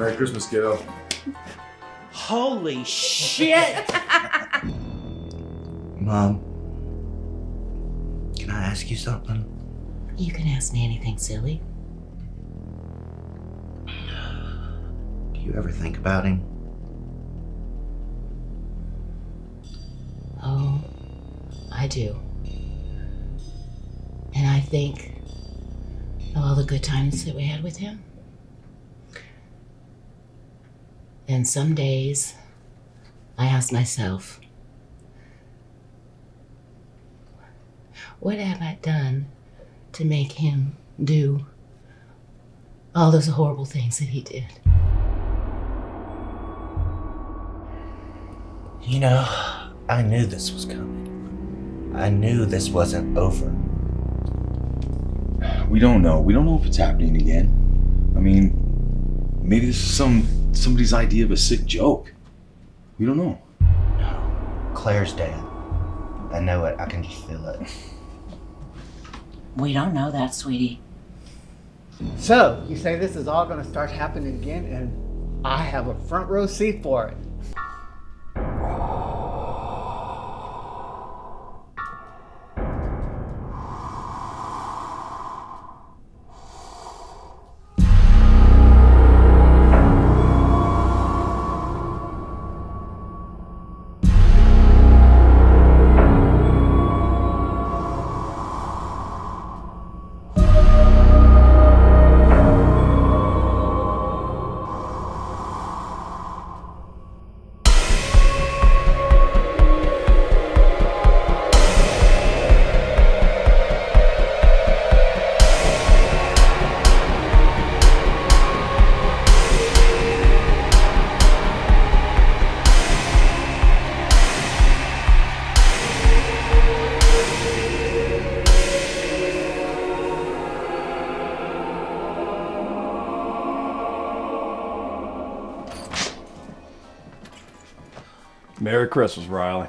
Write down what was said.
Merry Christmas, kiddo. Holy shit! Mom, can I ask you something? You can ask me anything, silly. Do you ever think about him? Oh, I do. And I think of all the good times that we had with him. And some days, I ask myself, what have I done to make him do all those horrible things that he did? You know, I knew this was coming. I knew this wasn't over. We don't know. We don't know if it's happening again. I mean, maybe this is somebody's idea of a sick joke. We don't know. No. Claire's dead. I know it. I can just feel it. We don't know that, sweetie. So, you say this is all going to start happening again, and I have a front row seat for it. Merry Christmas, Riley.